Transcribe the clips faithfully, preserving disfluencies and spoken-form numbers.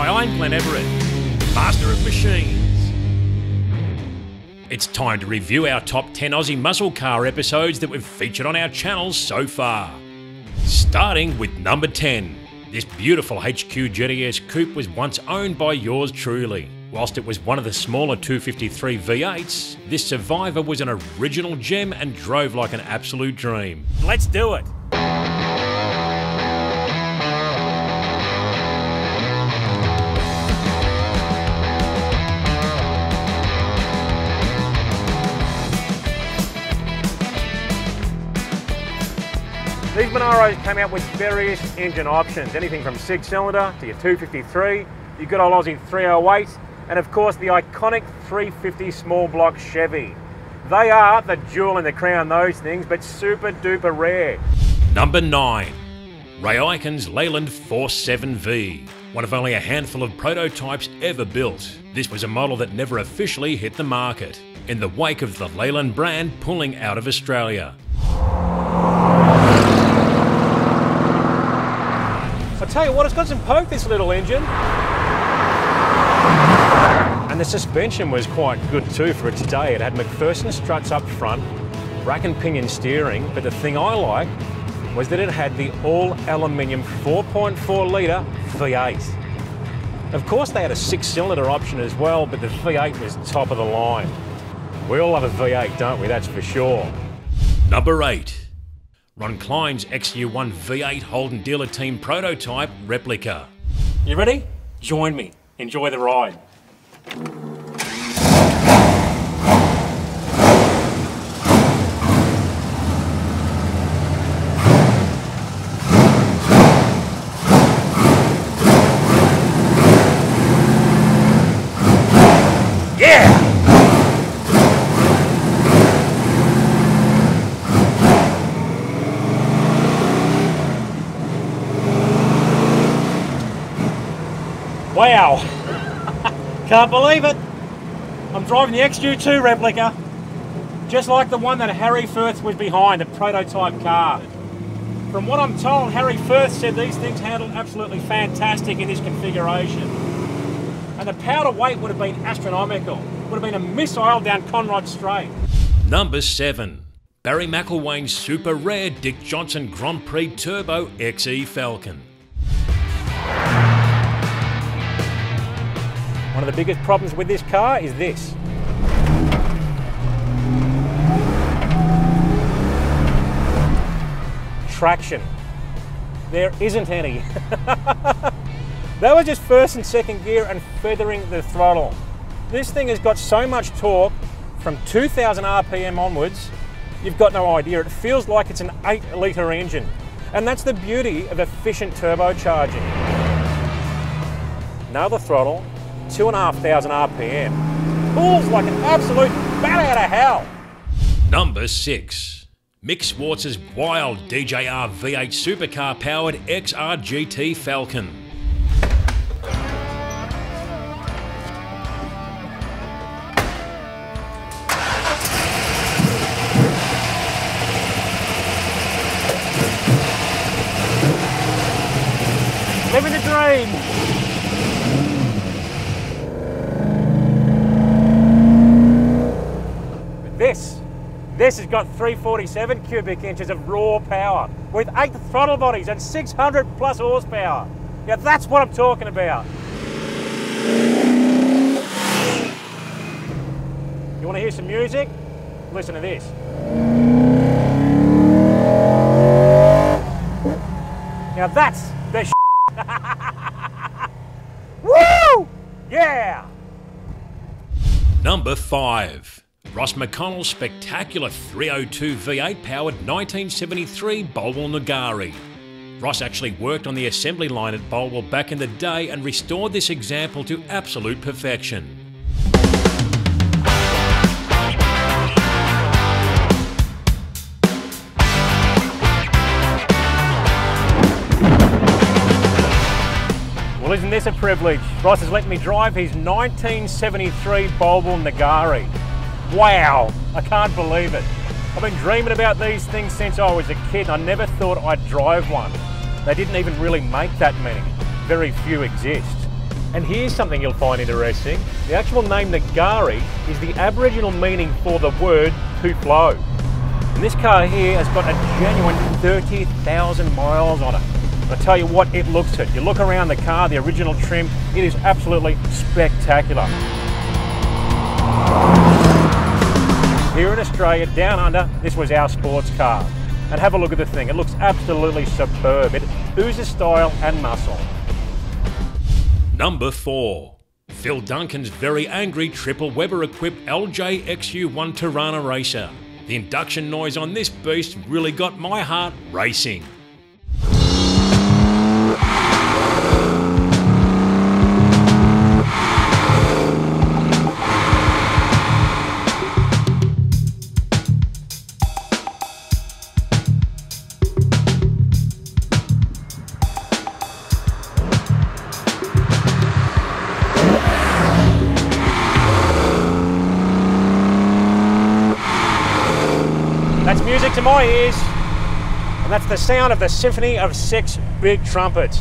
Hi, I'm Glenn Everett, Master of Machines. It's time to review our top ten Aussie muscle car episodes that we've featured on our channels so far. Starting with number ten. This beautiful H Q J D S coupe was once owned by yours truly. Whilst it was one of the smaller two fifty-three V eights, this survivor was an original gem and drove like an absolute dream. Let's do it! These Monaros came out with various engine options, anything from six cylinder to your two fifty-three, your good old Aussie three oh eight, and of course the iconic three fifty small block Chevy. They are the jewel in the crown, those things, but super duper rare. Number nine, Ray Eichen's Leyland forty-seven V, one of only a handful of prototypes ever built. This was a model that never officially hit the market, in the wake of the Leyland brand pulling out of Australia. Tell you what, it's got some poke, this little engine, and the suspension was quite good too for its day. It had McPherson struts up front, rack and pinion steering, but the thing I like was that it had the all aluminium four point four litre V eight. Of course they had a six cylinder option as well, but the V eight was top of the line. We all love a V eight, don't we? That's for sure. Number eight. Ron Klein's X U one V eight Holden dealer team prototype replica. You ready? Join me. Enjoy the ride. Wow, can't believe it. I'm driving the X U two replica, just like the one that Harry Firth was behind, the prototype car. From what I'm told, Harry Firth said these things handled absolutely fantastic in this configuration. And the powder weight would have been astronomical, would have been a missile down Conrod Strait. Number seven, Barry McElwain's super rare Dick Johnson Grand Prix Turbo X E Falcon. One of the biggest problems with this car is this. Traction. There isn't any. That was just first and second gear and feathering the throttle. This thing has got so much torque from two thousand R P M onwards, you've got no idea. It feels like it's an eight litre engine. And that's the beauty of efficient turbocharging. Now the throttle, two and a half thousand R P M. Pulls like an absolute bat out of hell. Number six, Mick Swartz's wild D J R V eight supercar powered X R G T Falcon. Living the dream. This, this has got three forty-seven cubic inches of raw power with eight throttle bodies and six hundred plus horsepower. Yeah, that's what I'm talking about. You want to hear some music? Listen to this. Now that's the shit. Woo! Yeah! Number five. Ross McConnell's spectacular three oh two V eight powered nineteen seventy-three Bolwell Nagari. Ross actually worked on the assembly line at Bolwell back in the day and restored this example to absolute perfection. Well, isn't this a privilege? Ross has let me drive his nineteen seventy-three Bolwell Nagari. Wow, I can't believe it. I've been dreaming about these things since I was a kid and I never thought I'd drive one. They didn't even really make that many. Very few exist. And here's something you'll find interesting. The actual name Nagari is the Aboriginal meaning for the word to flow. And this car here has got a genuine thirty thousand miles on it. And I tell you what, it looks it. You look around the car, the original trim, it is absolutely spectacular. Here in Australia, down under, this was our sports car. And have a look at the thing, it looks absolutely superb. It oozes style and muscle. Number four, Phil Duncan's very angry triple Weber-equipped L J X U one Torana racer. The induction noise on this beast really got my heart racing. That's music to my ears, and that's the sound of the symphony of six big trumpets.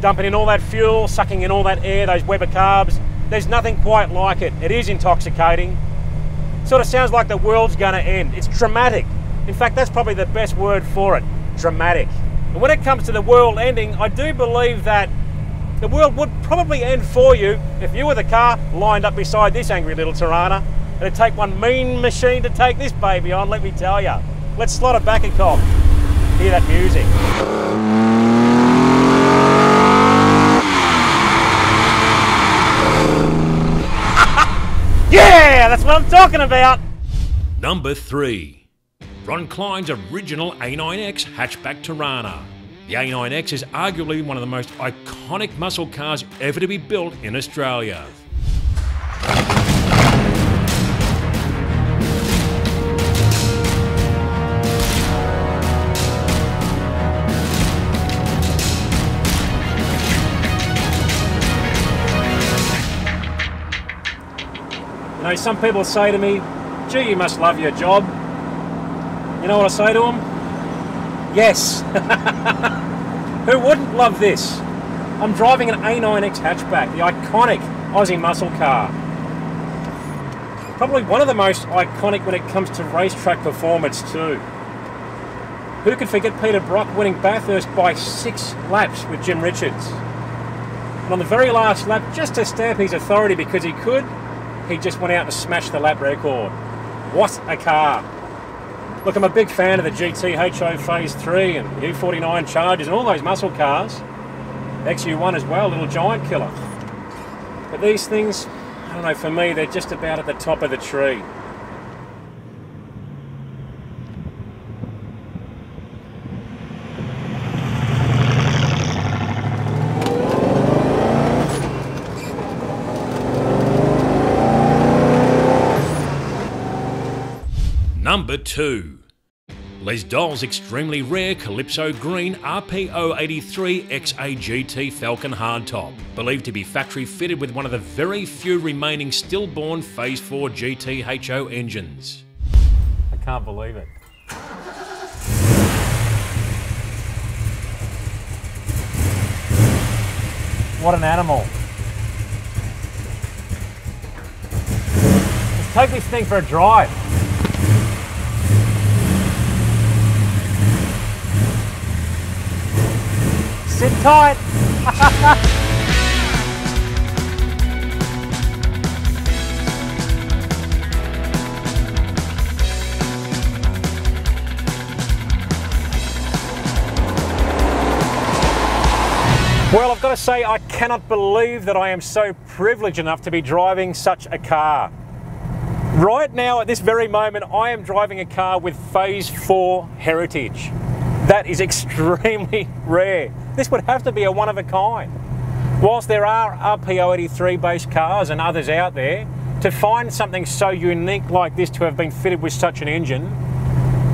Dumping in all that fuel, sucking in all that air, those Weber carbs, there's nothing quite like it. It is intoxicating. It sort of sounds like the world's gonna end. It's dramatic. In fact, that's probably the best word for it, dramatic. And when it comes to the world ending, I do believe that the world would probably end for you if you were the car lined up beside this angry little Torana. It'd take one mean machine to take this baby on, let me tell you. Let's slot it back and cock. Hear that music. Yeah, that's what I'm talking about. Number three, Ron Klein's original A nine X hatchback Torana. The A nine X is arguably one of the most iconic muscle cars ever to be built in Australia. You know, some people say to me, gee, you must love your job. You know what I say to them? Yes. Who wouldn't love this? I'm driving an A nine X hatchback, the iconic Aussie muscle car. Probably one of the most iconic when it comes to racetrack performance too. Who could forget Peter Brock winning Bathurst by six laps with Jim Richards? And on the very last lap, just to stamp his authority because he could, he just went out and smashed the lap record. What a car. Look, I'm a big fan of the G T H O Phase three and U forty-nine Chargers and all those muscle cars. X U one as well, little giant killer. But these things, I don't know, for me, they're just about at the top of the tree. Number two, Les Dahl's extremely rare Calypso Green R P O eighty-three X A G T Falcon hardtop, believed to be factory fitted with one of the very few remaining stillborn Phase four G T H O engines. I can't believe it. What an animal. Let's take this thing for a drive. Sit tight! Well, I've got to say, I cannot believe that I am so privileged enough to be driving such a car. Right now, at this very moment, I am driving a car with Phase four heritage. That is extremely rare. This would have to be a one of a kind. Whilst there are R P O eighty-three based cars and others out there, to find something so unique like this to have been fitted with such an engine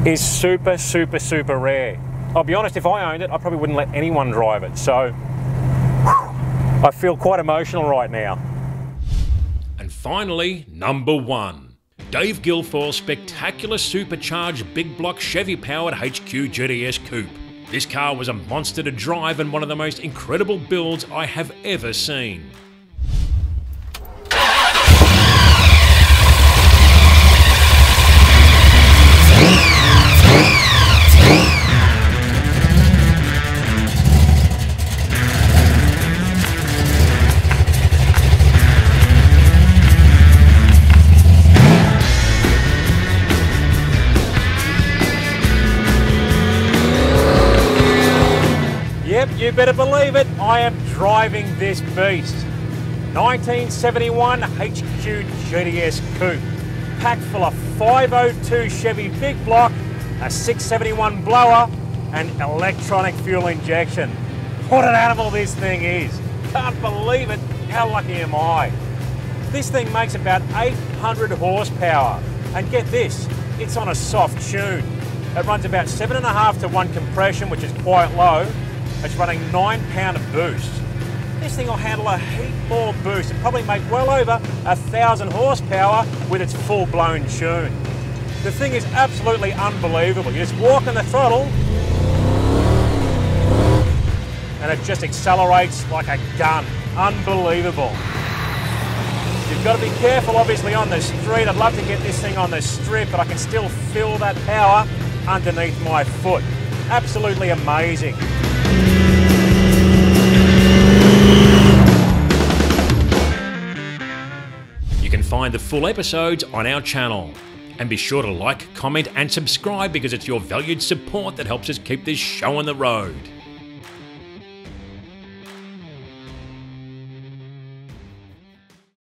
is super, super, super rare. I'll be honest, if I owned it, I probably wouldn't let anyone drive it. So, whew, I feel quite emotional right now. And finally, number one. Dave Guilfoyle's spectacular supercharged big block Chevy powered H Q J D S coupe. This car was a monster to drive and one of the most incredible builds I have ever seen. You better believe it, I am driving this beast. nineteen seventy-one H Q J D S Coupe. Packed full of five oh two Chevy big block, a six seventy-one blower, and electronic fuel injection. What an animal this thing is. Can't believe it, how lucky am I. This thing makes about eight hundred horsepower. And get this, it's on a soft tune. It runs about seven and a half to one compression, which is quite low. It's running nine pound of boost. This thing will handle a heap more boost and probably make well over a thousand horsepower with its full-blown tune. The thing is absolutely unbelievable. You just walk on the throttle and it just accelerates like a gun. Unbelievable. You've got to be careful obviously on the street. I'd love to get this thing on the strip, but I can still feel that power underneath my foot. Absolutely amazing. You can find the full episodes on our channel. And be sure to like, comment and subscribe because it's your valued support that helps us keep this show on the road.